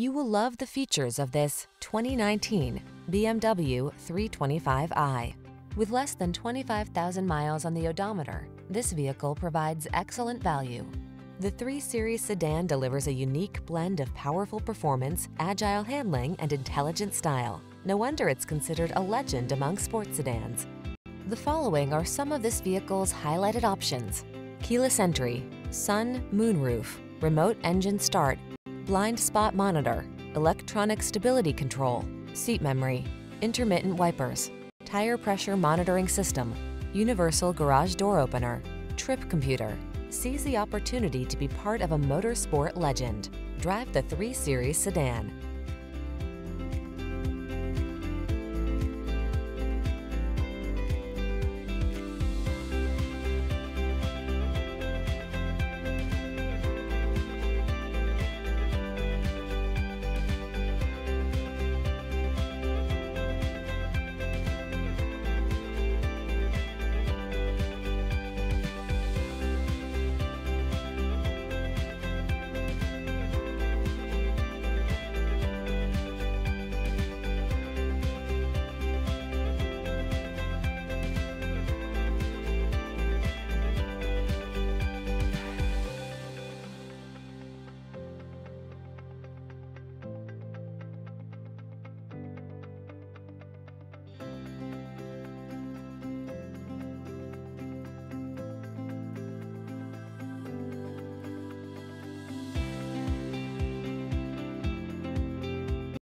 You will love the features of this 2019 BMW 325i. With less than 25,000 miles on the odometer, this vehicle provides excellent value. The 3 Series sedan delivers a unique blend of powerful performance, agile handling, and intelligent style. No wonder it's considered a legend among sports sedans. The following are some of this vehicle's highlighted options: keyless entry, sun, moonroof, remote engine start, blind spot monitor, electronic stability control, seat memory, intermittent wipers, tire pressure monitoring system, universal garage door opener, trip computer. Seize the opportunity to be part of a motorsport legend. Drive the 3 Series sedan.